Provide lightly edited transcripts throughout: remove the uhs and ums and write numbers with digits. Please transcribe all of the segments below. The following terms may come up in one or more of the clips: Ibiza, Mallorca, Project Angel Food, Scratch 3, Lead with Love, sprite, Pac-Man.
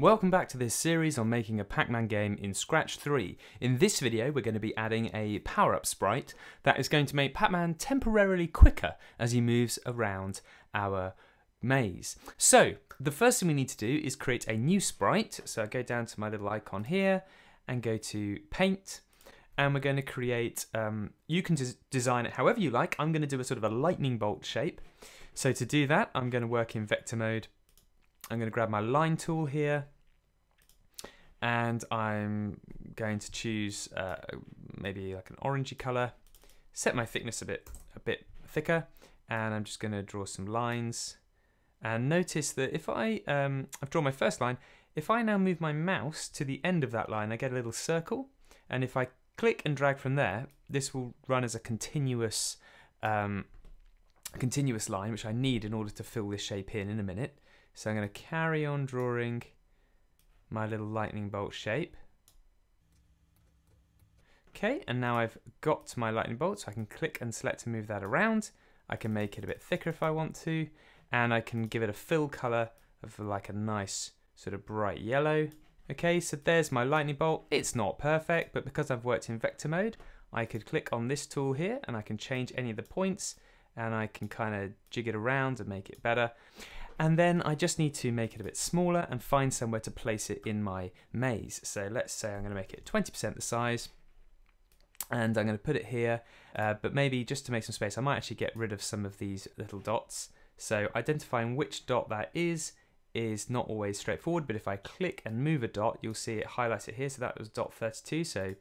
Welcome back to this series on making a Pac-Man game in Scratch 3. In this video we're going to be adding a power-up sprite that is going to make Pac-Man temporarily quicker as he moves around our maze. So the first thing we need to do is create a new sprite. So I go down to my little icon here and go to Paint, and we're going to create, you can design it however you like. I'm going to do a sort of a lightning bolt shape. So to do that I'm going to work in vector mode. I'm going to grab my line tool here and I'm going to choose maybe like an orangey color, set my thickness a bit thicker, and I'm just going to draw some lines. And notice that if I've drawn my first line, if I now move my mouse to the end of that line I get a little circle, and if I click and drag from there this will run as a continuous line, which I need in order to fill this shape in a minute. So I'm going to carry on drawing my little lightning bolt shape. Okay, and now I've got my lightning bolt, so I can click and select and move that around. I can make it a bit thicker if I want to, and I can give it a fill color of like a nice sort of bright yellow. Okay, so there's my lightning bolt. It's not perfect, but because I've worked in vector mode, I could click on this tool here and I can change any of the points and I can kind of jig it around and make it better. And then I just need to make it a bit smaller and find somewhere to place it in my maze. So let's say I'm going to make it 20% the size and I'm going to put it here, but maybe just to make some space I might actually get rid of some of these little dots. So identifying which dot that is not always straightforward, but if I click and move a dot you'll see it highlights it here. So that was dot 32, so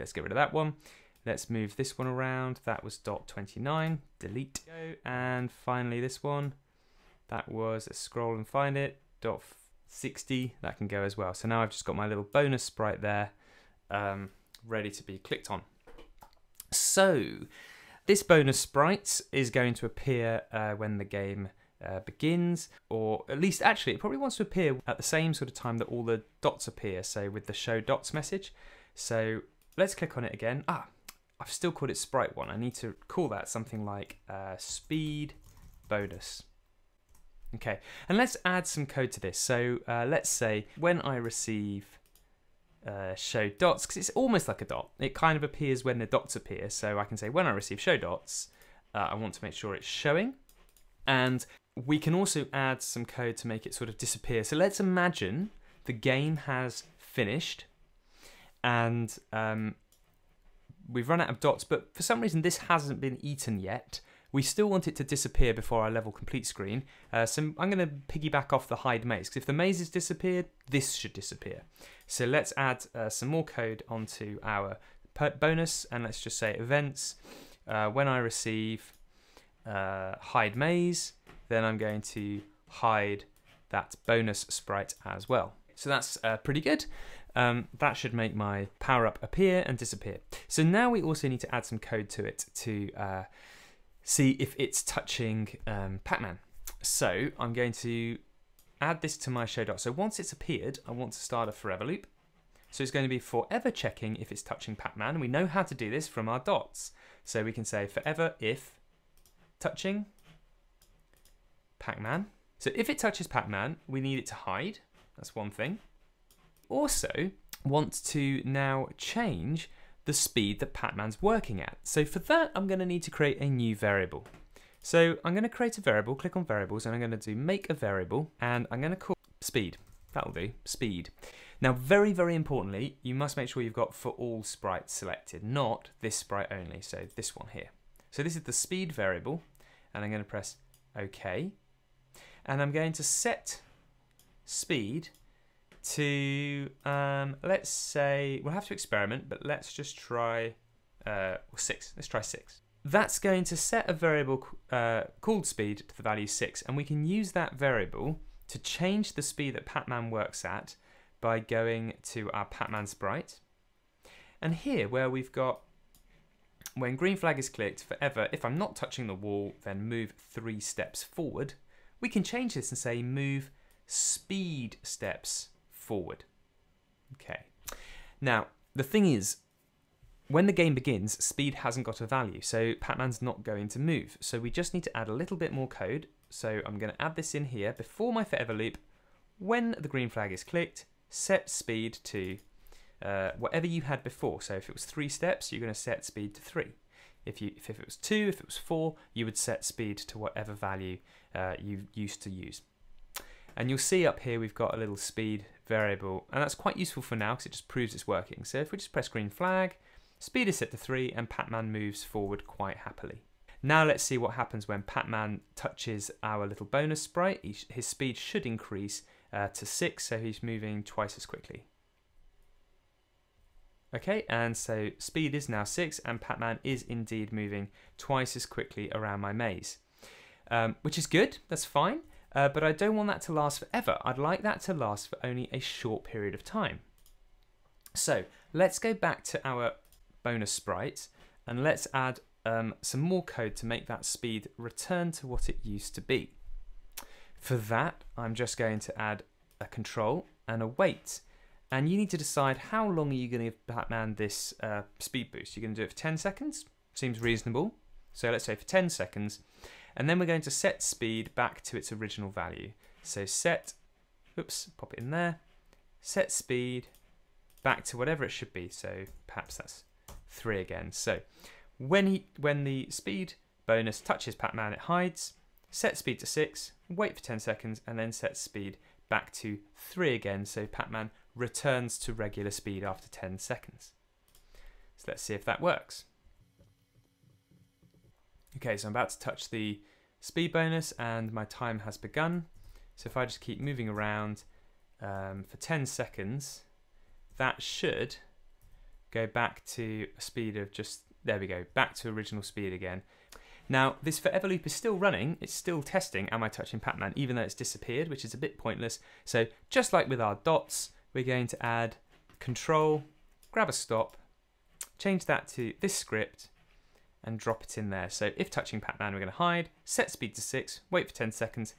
let's get rid of that one. Let's move this one around. That was dot 29, delete. And finally this one. That was, let's scroll and find it, dot 60, that can go as well. So now I've just got my little bonus sprite there, ready to be clicked on. So this bonus sprite is going to appear when the game begins, or at least actually it probably wants to appear at the same sort of time that all the dots appear, so with the show dots message. So let's click on it again. I've still called it sprite one. I need to call that something like speed bonus. Okay, and let's add some code to this. So let's say when I receive show dots, because it's almost like a dot, it kind of appears when the dots appear. So I can say when I receive show dots, I want to make sure it's showing. And we can also add some code to make it sort of disappear. So let's imagine the game has finished and we've run out of dots, but for some reason this hasn't been eaten yet. We still want it to disappear before our level complete screen, so I'm going to piggyback off the hide maze, because if the maze has disappeared, this should disappear. So let's add some more code onto our bonus, and let's just say events. When I receive hide maze, then I'm going to hide that bonus sprite as well. So that's pretty good. That should make my power-up appear and disappear. So now we also need to add some code to it to see if it's touching Pac-Man. So I'm going to add this to my show dot. So once it's appeared, I want to start a forever loop. So it's going to be forever checking if it's touching Pac-Man. We know how to do this from our dots. So we can say forever if touching Pac-Man. So if it touches Pac-Man, we need it to hide. That's one thing. Also want to now change the speed that Pac-Man's working at. So for that, I'm going to need to create a new variable. So I'm going to create a variable, click on variables, and I'm going to do make a variable, and I'm going to call speed. That'll do, speed. Now, very, very importantly, you must make sure you've got for all sprites selected, not this sprite only, so this one here. So this is the speed variable, and I'm going to press OK, and I'm going to set speed to let's say, we'll have to experiment, but let's just try 6. Let's try 6. That's going to set a variable called speed to the value 6, and we can use that variable to change the speed that Pac-Man works at by going to our Pac-Man sprite. And here where we've got when green flag is clicked, forever if I'm not touching the wall, then move 3 steps forward, we can change this and say move speed steps forward. Okay, now the thing is, when the game begins, speed hasn't got a value, so Pac-Man's not going to move, so we just need to add a little bit more code. So I'm going to add this in here before my forever loop, When the green flag is clicked, set speed to whatever you had before. So if it was 3 steps, you're going to set speed to 3. If it was 2, if it was 4, you would set speed to whatever value you used to use. And you'll see up here we've got a little speed variable, and that's quite useful for now because it just proves it's working. So if we just press green flag, speed is set to 3 and Pac-Man moves forward quite happily. Now let's see what happens when Pac-Man touches our little bonus sprite. His speed should increase to 6, so he's moving twice as quickly. Okay, and so speed is now 6 and Pac-Man is indeed moving twice as quickly around my maze. Which is good, that's fine, but I don't want that to last forever. I'd like that to last for only a short period of time. So let's go back to our bonus sprites and let's add some more code to make that speed return to what it used to be. For that, I'm just going to add a control and a wait. And you need to decide how long are you going to give Pac-Man this speed boost. You're going to do it for 10 seconds, seems reasonable. So let's say for 10 seconds. And then we're going to set speed back to its original value. So set, oops, pop it in there, set speed back to whatever it should be. So perhaps that's 3 again. So when the speed bonus touches Pac-Man, it hides, set speed to 6, wait for 10 seconds, and then set speed back to 3 again. So Pac-Man returns to regular speed after 10 seconds. So let's see if that works. Okay, so I'm about to touch the speed bonus and my time has begun. So if I just keep moving around for 10 seconds, that should go back to a speed of just, there we go, back to original speed again. Now, this forever loop is still running, it's still testing, am I touching Pac-Man, even though it's disappeared, which is a bit pointless. So just like with our dots, we're going to add control, grab a stop, change that to this script, and drop it in there. So if touching Pac-Man, we're going to hide, set speed to 6, wait for 10 seconds,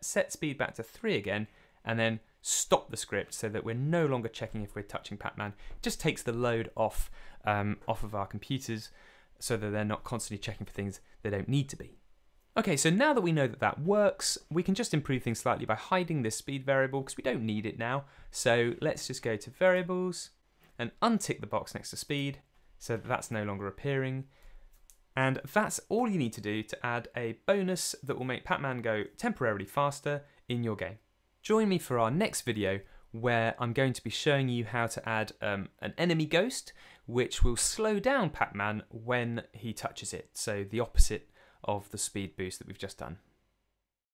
set speed back to 3 again, and then stop the script so that we're no longer checking if we're touching Pac-Man. It just takes the load off, off of our computers so that they're not constantly checking for things they don't need to be. Okay, so now that we know that that works, we can just improve things slightly by hiding this speed variable because we don't need it now. So let's just go to variables and untick the box next to speed so that that's no longer appearing. And that's all you need to do to add a bonus that will make Pac-Man go temporarily faster in your game. Join me for our next video where I'm going to be showing you how to add an enemy ghost which will slow down Pac-Man when he touches it, so the opposite of the speed boost that we've just done.